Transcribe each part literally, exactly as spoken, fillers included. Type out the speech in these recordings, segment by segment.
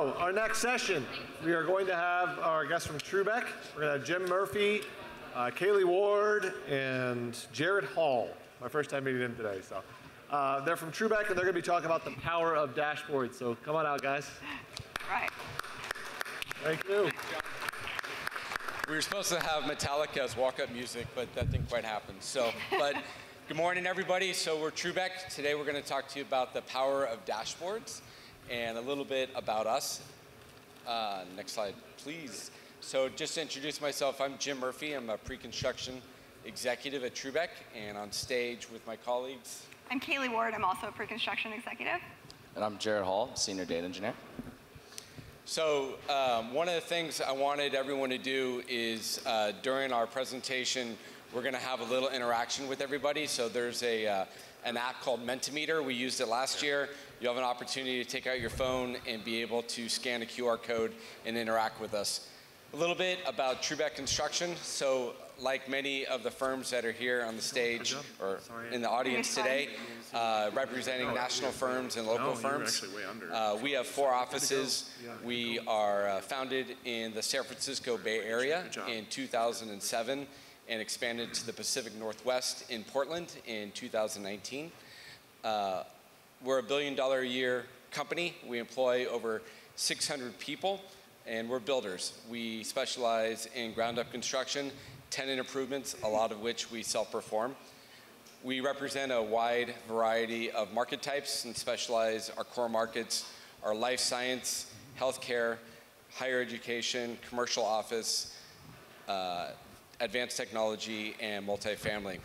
So our next session, we are going to have our guests from Truebeck. We're going to have Jim Murphy, uh, Kaylee Ward, and Jared Hall. My first time meeting him today, so. Uh, they're from Truebeck, and they're going to be talking about the power of dashboards. So come on out, guys. All right. Thank you. We were supposed to have Metallica's walk-up music, but that didn't quite happen. So, but good morning, everybody. So we're Truebeck. Today we're going to talk to you about the power of dashboards and a little bit about us. Uh, next slide, please. So just to introduce myself, I'm Jim Murphy. I'm a pre-construction executive at Truebeck, and on stage with my colleagues. I'm Kaylee Ward. I'm also a pre-construction executive. And I'm Jared Hall, senior data engineer. So um, one of the things I wanted everyone to do is uh, during our presentation, we're going to have a little interaction with everybody. So there's a uh, an app called Mentimeter. We used it last year. You have an opportunity to take out your phone and be able to scan a Q R code and interact with us. A little bit about Truebeck Construction. So like many of the firms that are here on the stage or in the audience today, uh, representing national firms and local firms, uh, we have four offices. We are uh, founded in the San Francisco Bay Area in two thousand seven and expanded to the Pacific Northwest in Portland in two thousand nineteen. Uh, we're a billion dollar a year company. We employ over six hundred people. And we're builders. We specialize in ground-up construction, tenant improvements, a lot of which we self-perform. We represent a wide variety of market types and specialize our core markets, our life science, healthcare, higher education, commercial office, uh, advanced technology, and multifamily.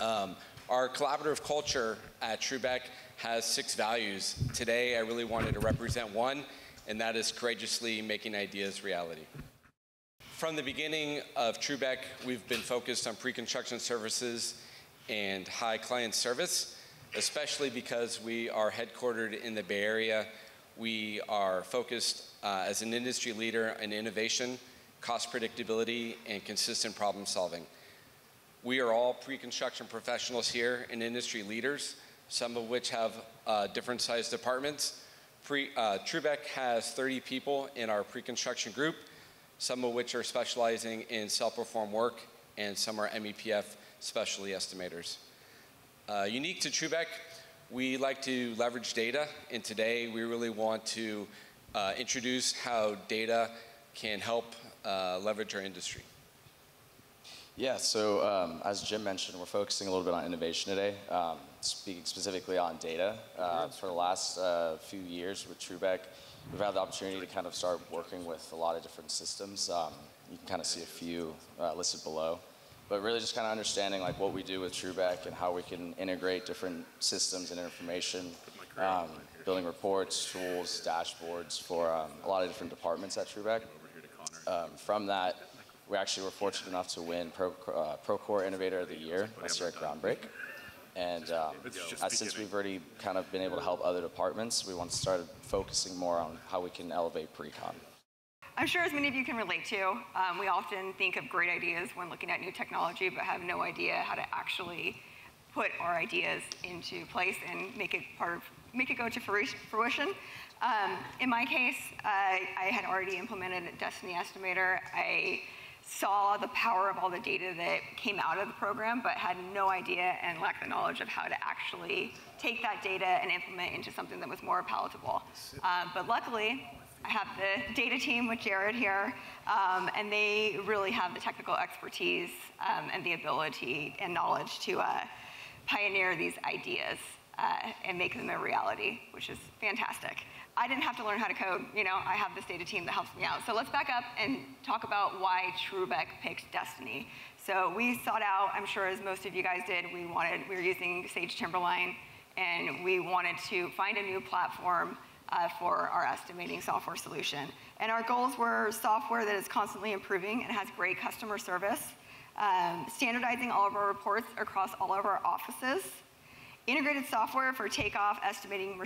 Um, our collaborative culture at Truebeck has six values. Today, I really wanted to represent one, and that is courageously making ideas reality. From the beginning of Truebeck, we've been focused on pre-construction services and high client service, especially because we are headquartered in the Bay Area. We are focused uh, as an industry leader in innovation, cost predictability, and consistent problem solving. We are all pre-construction professionals here and industry leaders, some of which have uh, different sized departments. Pre, uh, Truebeck has thirty people in our pre-construction group, some of which are specializing in self-perform work, and some are M E P F specialty estimators. Uh, unique to Truebeck, we like to leverage data, and today we really want to uh, introduce how data can help uh, leverage our industry. Yeah, so um, as Jim mentioned, we're focusing a little bit on innovation today, um, speaking specifically on data. Uh, for the last uh, few years with Truebeck, we've had the opportunity to kind of start working with a lot of different systems. Um, you can kind of see a few uh, listed below, but really just kind of understanding like what we do with Truebeck and how we can integrate different systems and information, um, building reports, tools, dashboards for um, a lot of different departments at Truebeck. Um, from that, we actually were fortunate enough to win Pro, uh, Procore Innovator of the Year last year at Groundbreak. And um, as, since we've already kind of been able to help other departments, we want to start focusing more on how we can elevate pre-con. I'm sure as many of you can relate to, um, we often think of great ideas when looking at new technology, but have no idea how to actually put our ideas into place and make it part of, make it go to fruition. Um, in my case, uh, I had already implemented a DESTINI Estimator. I saw the power of all the data that came out of the program, but had no idea and lacked the knowledge of how to actually take that data and implement into something that was more palatable. Uh, but luckily, I have the data team with Jared here, um, and they really have the technical expertise um, and the ability and knowledge to uh, pioneer these ideas uh, and make them a reality, which is fantastic. I didn't have to learn how to code, you know, I have this data team that helps me out. So let's back up and talk about why Truebeck picked DESTINI. So we sought out, I'm sure as most of you guys did, we wanted, we were using Sage Timberline, and we wanted to find a new platform uh, for our estimating software solution. And our goals were software that is constantly improving and has great customer service, um, standardizing all of our reports across all of our offices, integrated software for takeoff, estimating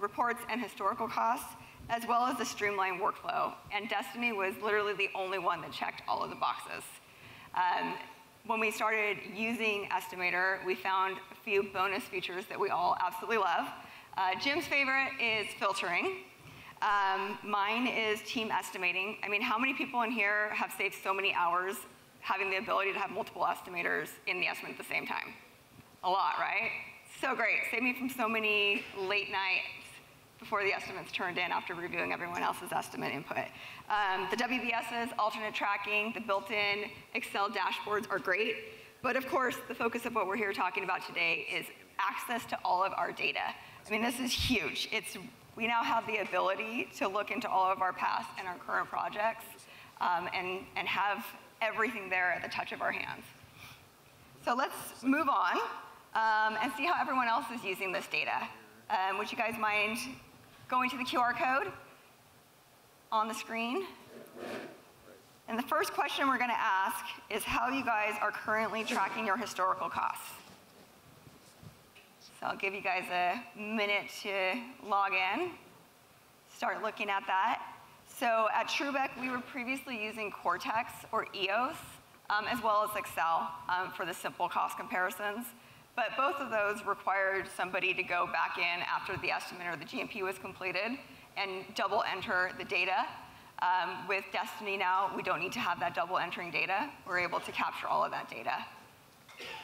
reports, and historical costs, as well as a streamlined workflow. And DESTINI was literally the only one that checked all of the boxes. Um, when we started using Estimator, we found a few bonus features that we all absolutely love. Uh, Jim's favorite is filtering. Um, mine is team estimating. I mean, how many people in here have saved so many hours having the ability to have multiple estimators in the estimate at the same time? A lot, right? So great. Saved me from so many late nights before the estimates turned in after reviewing everyone else's estimate input. Um, the W B Ss, alternate tracking, the built-in Excel dashboards are great. But of course, the focus of what we're here talking about today is access to all of our data. I mean, this is huge. It's, we now have the ability to look into all of our past and our current projects um, and, and have everything there at the touch of our hands. So let's move on um, and see how everyone else is using this data. Um, would you guys mind going to the Q R code on the screen? And the first question we're going to ask is how you guys are currently tracking your historical costs. So I'll give you guys a minute to log in, start looking at that. So at Truebeck, we were previously using Cortex or E O S, um, as well as Excel um, for the simple cost comparisons. But both of those required somebody to go back in after the estimate or the G M P was completed and double enter the data. Um, with DESTINI now, we don't need to have that double entering data. We're able to capture all of that data.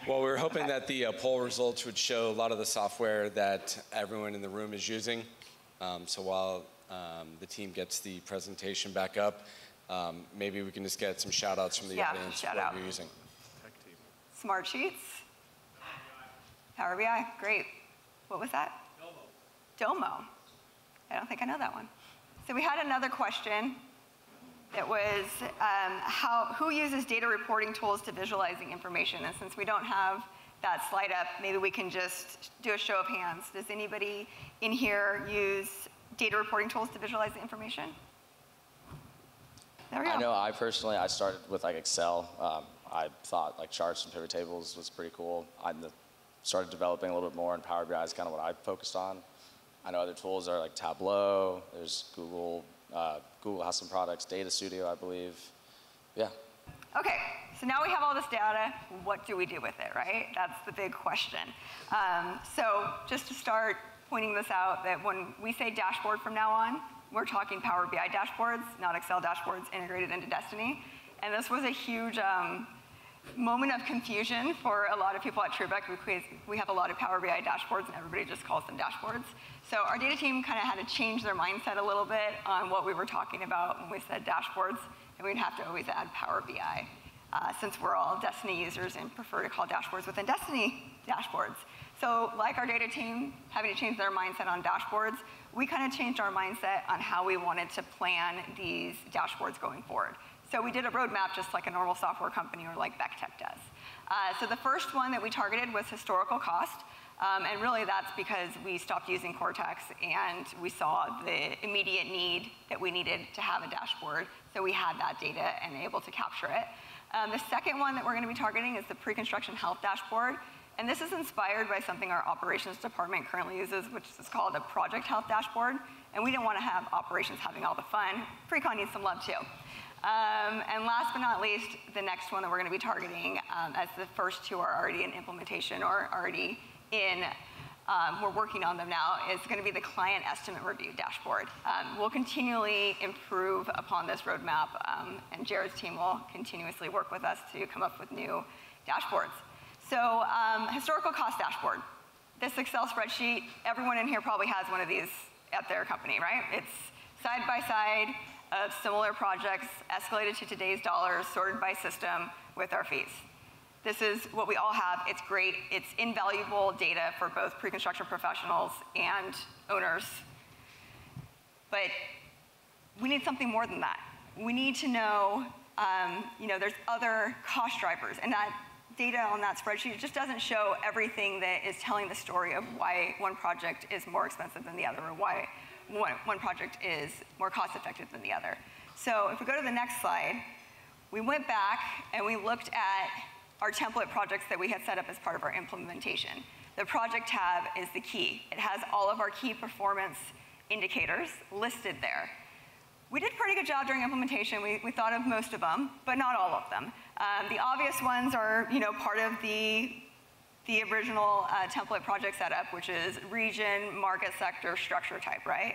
Well, we were hoping okay. that the uh, poll results would show a lot of the software that everyone in the room is using. Um, so while um, the team gets the presentation back up, um, maybe we can just get some shout outs from the yeah, audience shout what out. You're using. Smartsheets. Power B I, great. What was that? Domo. Domo. I don't think I know that one. So we had another question that was um, how, who uses data reporting tools to visualizing information? And since we don't have that slide up, maybe we can just do a show of hands. Does anybody in here use data reporting tools to visualize the information? There we go. I know I personally, I started with like Excel. Um, I thought like charts and pivot tables was pretty cool. I'm the started developing a little bit more, and Power B I is kind of what I focused on. I know other tools are like Tableau, there's Google, uh, Google has some products, Data Studio, I believe, yeah. Okay, so now we have all this data, what do we do with it, right? That's the big question. Um, so just to start pointing this out, that when we say dashboard from now on, we're talking Power B I dashboards, not Excel dashboards integrated into DESTINI, and this was a huge, um, moment of confusion for a lot of people at Truebeck. We, we have a lot of Power B I dashboards and everybody just calls them dashboards. So our data team kind of had to change their mindset a little bit on what we were talking about when we said dashboards, and we'd have to always add Power B I uh, since we're all DESTINI users and prefer to call dashboards within DESTINI dashboards. So like our data team having to change their mindset on dashboards, we kind of changed our mindset on how we wanted to plan these dashboards going forward. So we did a roadmap just like a normal software company or like Beck Tech does. Uh, so the first one that we targeted was historical cost. Um, and really that's because we stopped using Cortex and we saw the immediate need that we needed to have a dashboard. So we had that data and able to capture it. Um, the second one that we're gonna be targeting is the pre-construction health dashboard. And this is inspired by something our operations department currently uses, which is called a project health dashboard. And we didn't wanna have operations having all the fun. Pre-con needs some love too. Um, and last but not least, the next one that we're going to be targeting, um, as the first two are already in implementation or already in, um, we're working on them now, is going to be the client estimate review dashboard. Um, we'll continually improve upon this roadmap, um, and Jared's team will continuously work with us to come up with new dashboards. So um, historical cost dashboard. This Excel spreadsheet, everyone in here probably has one of these at their company, right? It's side by side of similar projects escalated to today's dollars, sorted by system with our fees. This is what we all have. It's great. It's invaluable data for both pre-construction professionals and owners. But we need something more than that. We need to know, um, you know, there's other cost drivers, and that data on that spreadsheet just doesn't show everything that is telling the story of why one project is more expensive than the other, or why One, one project is more cost effective than the other. So if we go to the next slide, we went back and we looked at our template projects that we had set up as part of our implementation. The project tab is the key. It has all of our key performance indicators listed there. We did a pretty good job during implementation. We, we thought of most of them, but not all of them. Um, the obvious ones are, you know, part of the the original uh, template project setup, which is region, market sector, structure type, right?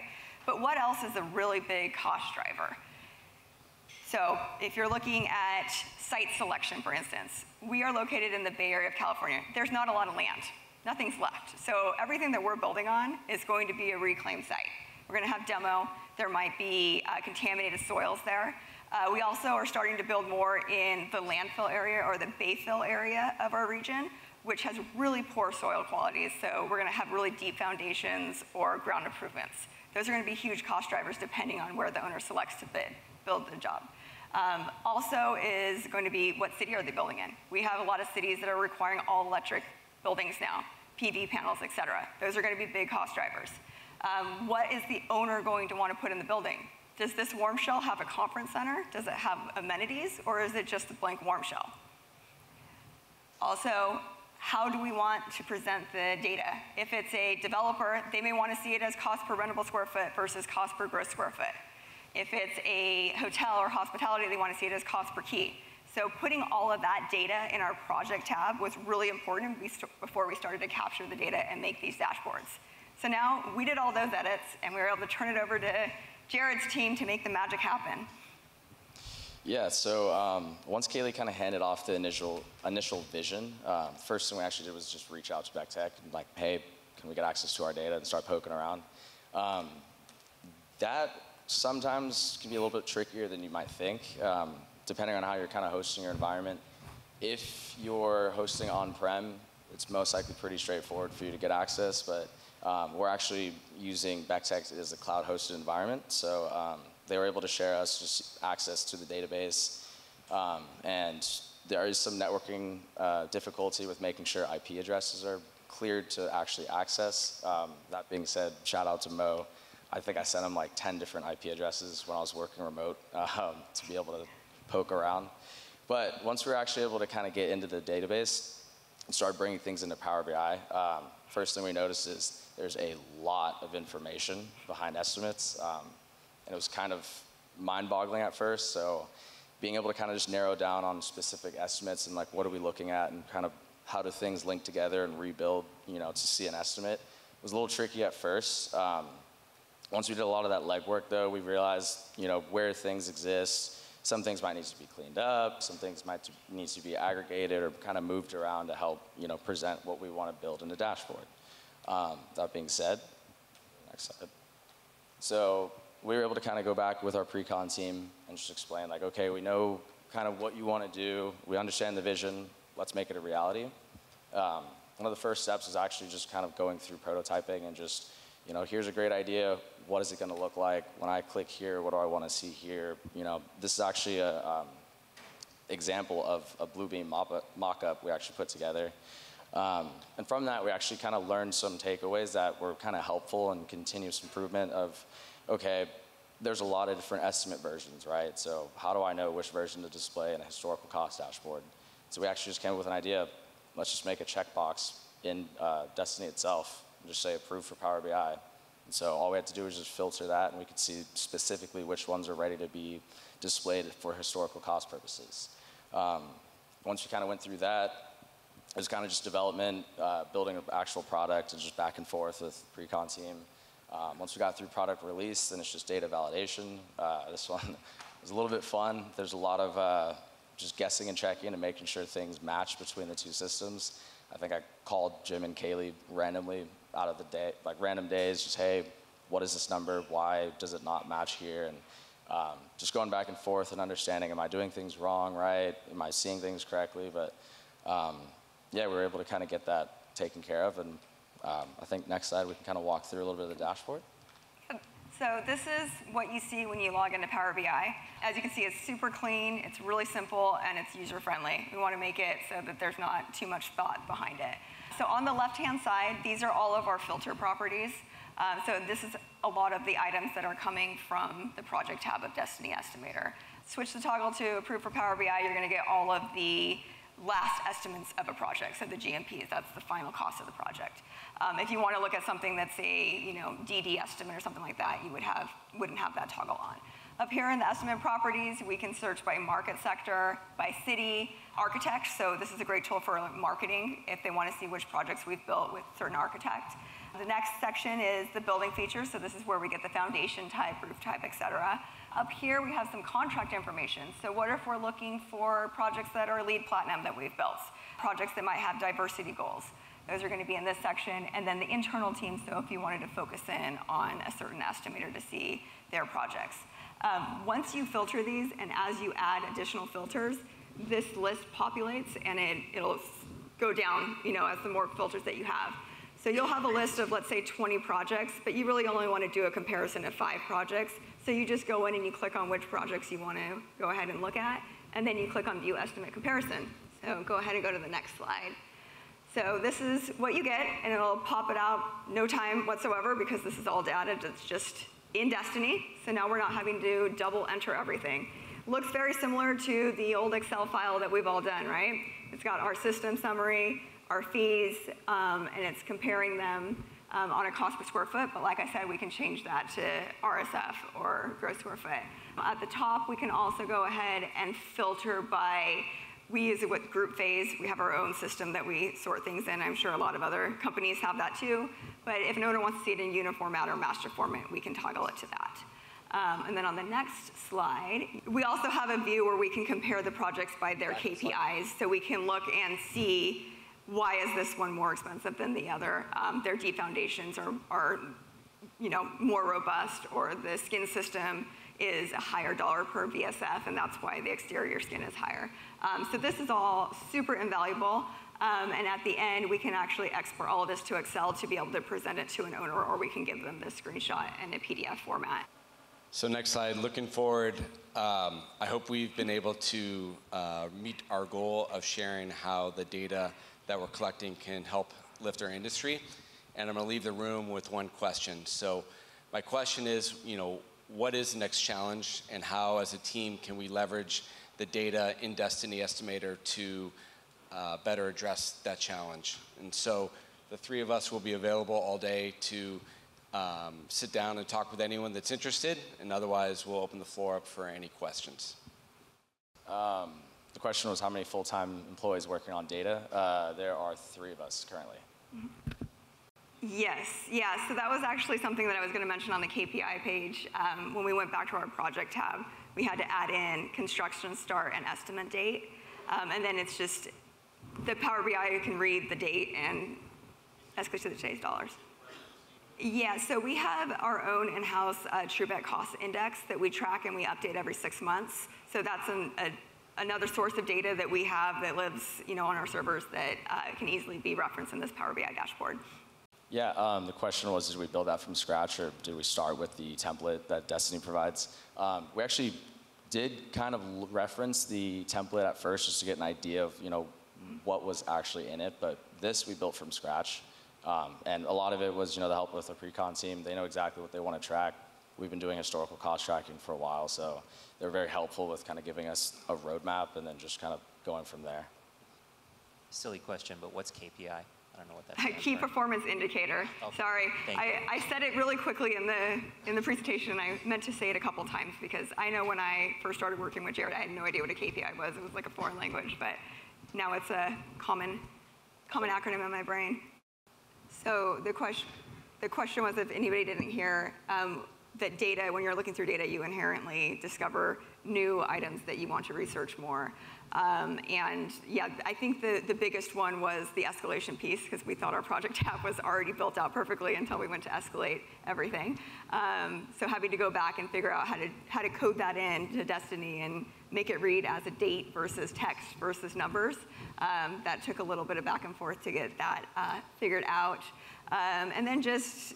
but what else is a really big cost driver? So if you're looking at site selection, for instance, we are located in the Bay Area of California. There's not a lot of land. Nothing's left. So everything that we're building on is going to be a reclaimed site. We're going to have demo. There might be uh, contaminated soils there. Uh, we also are starting to build more in the landfill area or the bayfill area of our region, which has really poor soil qualities. So we're going to have really deep foundations or ground improvements. Those are going to be huge cost drivers depending on where the owner selects to bid, build the job. Um, also is going to be what city are they building in. We have a lot of cities that are requiring all electric buildings now, P V panels, et cetera. Those are going to be big cost drivers. Um, what is the owner going to want to put in the building? Does this warm shell have a conference center? Does it have amenities? Or is it just a blank warm shell? Also, how do we want to present the data? If it's a developer, they may want to see it as cost per rentable square foot versus cost per gross square foot. If it's a hotel or hospitality, they want to see it as cost per key. So putting all of that data in our project tab was really important before we started to capture the data and make these dashboards. So now we did all those edits, and we were able to turn it over to Jared's team to make the magic happen. Yeah, so um, once Kaylee kind of handed off the initial, initial vision, uh, first thing we actually did was just reach out to Beck Tech and like, hey, can we get access to our data and start poking around? Um, that sometimes can be a little bit trickier than you might think, um, depending on how you're kind of hosting your environment. If you're hosting on-prem, it's most likely pretty straightforward for you to get access, but um, we're actually using Beck Tech as a cloud-hosted environment, so um, they were able to share us just access to the database, um, and there is some networking uh, difficulty with making sure I P addresses are cleared to actually access. Um, that being said, shout out to Mo. I think I sent him like ten different I P addresses when I was working remote um, to be able to poke around. But once we were actually able to kind of get into the database and start bringing things into Power B I, um, first thing we noticed is there's a lot of information behind estimates. Um, and it was kind of mind-boggling at first. So being able to kind of just narrow down on specific estimates and like what are we looking at and kind of how do things link together and rebuild, you know, to see an estimate was a little tricky at first. Um, Once we did a lot of that legwork, though, we realized, you know, where things exist. Some things might need to be cleaned up. Some things might need to be aggregated or kind of moved around to help, you know, present what we want to build in the dashboard. Um, that being said, next slide. So we were able to kind of go back with our pre-con team and just explain, like, okay, we know kind of what you want to do. We understand the vision. Let's make it a reality. Um, one of the first steps is actually just kind of going through prototyping and just, you know, here's a great idea. What is it going to look like? When I click here, what do I want to see here? You know, this is actually an um, example of a Bluebeam mock-up we actually put together. Um, and from that, we actually kind of learned some takeaways that were kind of helpful in continuous improvement of, okay, there's a lot of different estimate versions, right? So how do I know which version to display in a historical cost dashboard? So we actually just came up with an idea. Let's just make a checkbox in uh, DESTINI itself. Just say approved for Power B I. And so all we had to do was just filter that, and we could see specifically which ones are ready to be displayed for historical cost purposes. Um, once we kind of went through that, it was kind of just development, uh, building an actual product, and just back and forth with the pre-con team. Um, once we got through product release, then it's just data validation. Uh, this one was a little bit fun. There's a lot of uh, just guessing and checking and making sure things match between the two systems. I think I called Jim and Kaylee randomly out of the day, like random days, just, hey, what is this number? Why does it not match here? And um, just going back and forth and understanding, am I doing things wrong, right? Am I seeing things correctly? But um, yeah, we were able to kind of get that taken care of. And um, I think next slide, we can kind of walk through a little bit of the dashboard. So this is what you see when you log into Power B I. As you can see, it's super clean, it's really simple, and it's user-friendly. We want to make it so that there's not too much thought behind it. So on the left-hand side, these are all of our filter properties. Um, so this is a lot of the items that are coming from the project tab of DESTINI Estimator. Switch the toggle to Approve for Power B I, you're going to get all of the last estimates of a project, so the G M Ps, that's the final cost of the project. Um, if you want to look at something that's a, you know, D D estimate or something like that, you would have, wouldn't have that toggle on. Up here in the estimate properties, we can search by market sector, by city, architects, so this is a great tool for marketing if they want to see which projects we've built with certain architect. The next section is the building features. So this is where we get the foundation type, roof type, et cetera. Up here, we have some contract information. So what if we're looking for projects that are LEED Platinum that we've built, projects that might have diversity goals? Those are gonna be in this section. And then the internal team, so if you wanted to focus in on a certain estimator to see their projects. Um, once you filter these, and as you add additional filters, this list populates, and it, it'll go down, you know, as the more filters that you have. So you'll have a list of, let's say, twenty projects, but you really only want to do a comparison of five projects. So you just go in and you click on which projects you want to go ahead and look at, and then you click on View Estimate Comparison. So go ahead and go to the next slide. So this is what you get, and it'll pop it out no time whatsoever, because this is all data that's just in DESTINI. So now we're not having to double enter everything. Looks very similar to the old Excel file that we've all done, right? It's got our system summary, our fees, um, and it's comparing them um, on a cost per square foot, but like I said, we can change that to R S F, or gross square foot. At the top, we can also go ahead and filter by, we use it with group phase. We have our own system that we sort things in. I'm sure a lot of other companies have that too, but if an owner wants to see it in uniformat or master format, we can toggle it to that. Um, and then on the next slide, we also have a view where we can compare the projects by their K P Is, so we can look and see why is this one more expensive than the other? Um, their deep foundations are, are, you know, more robust, or the skin system is a higher dollar per V S F, and that's why the exterior skin is higher. Um, so this is all super invaluable, um, and at the end, we can actually export all of this to Excel to be able to present it to an owner, or we can give them this screenshot in a P D F format. So next slide, looking forward, um, I hope we've been able to uh, meet our goal of sharing how the data that we're collecting can help lift our industry. And I'm gonna leave the room with one question. So my question is, you know, what is the next challenge, and how as a team can we leverage the data in DESTINI Estimator to uh, better address that challenge? And so the three of us will be available all day to um, sit down and talk with anyone that's interested, and otherwise we'll open the floor up for any questions. Um. The question was how many full-time employees working on data. Uh, there are three of us currently. Yes, yeah, so that was actually something that I was gonna mention on the K P I page. Um, when we went back to our project tab, we had to add in construction start and estimate date. Um, and then it's just, the Power B I can read the date and escalate to today's dollars. Yeah, so we have our own in-house uh, Truebeck cost index that we track and we update every six months. So that's an, a another source of data that we have that lives, you know, on our servers that uh, can easily be referenced in this Power B I dashboard. Yeah, um, the question was, did we build that from scratch, or did we start with the template that DESTINI provides? Um, we actually did kind of reference the template at first just to get an idea of, you know, what was actually in it, but this we built from scratch. Um, and a lot of it was, you know, the help with the pre-con team. They know exactly what they want to track. We've been doing historical cost tracking for a while, so they're very helpful with kind of giving us a roadmap and then just kind of going from there. Silly question, but what's K P I? I don't know what that is. Key performance indicator. Oh, sorry, I, I said it really quickly in the in the presentation, and I meant to say it a couple times, because I know when I first started working with Jared, I had no idea what a K P I was. It was like a foreign language, but now it's a common common acronym in my brain. So the question the question was, if anybody didn't hear. Um, that data, when you're looking through data, you inherently discover new items that you want to research more. Um, and yeah, I think the, the biggest one was the escalation piece, because we thought our project tab was already built out perfectly until we went to escalate everything. Um, so having to go back and figure out how to, how to code that in to DESTINI and make it read as a date versus text versus numbers, um, that took a little bit of back and forth to get that uh, figured out. Um, and then just,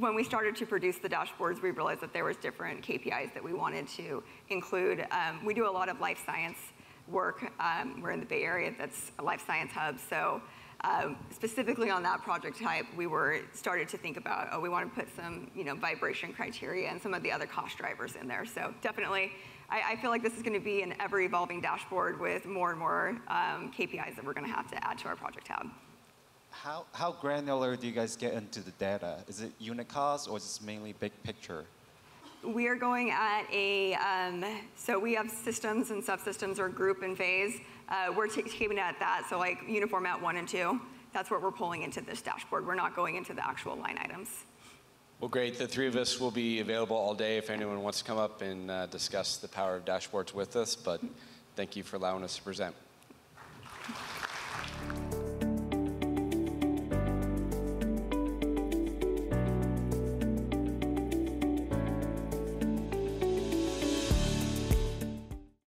when we started to produce the dashboards, we realized that there was different K P Is that we wanted to include. Um, we do a lot of life science work. Um, we're in the Bay Area, that's a life science hub. So um, specifically on that project type, we were started to think about, oh, we want to put some, you know, vibration criteria and some of the other cost drivers in there. So definitely, I, I feel like this is going to be an ever-evolving dashboard with more and more um, K P Is that we're going to have to add to our project tab. How, how granular do you guys get into the data? Is it unit cost, or is this mainly big picture? We are going at a, um, so we have systems and subsystems, or group and phase. Uh, we're taking it at that, so like uniformat one and two. that's what we're pulling into this dashboard. We're not going into the actual line items. Well, great. The three of us will be available all day if anyone wants to come up and uh, discuss the power of dashboards with us. But thank you for allowing us to present.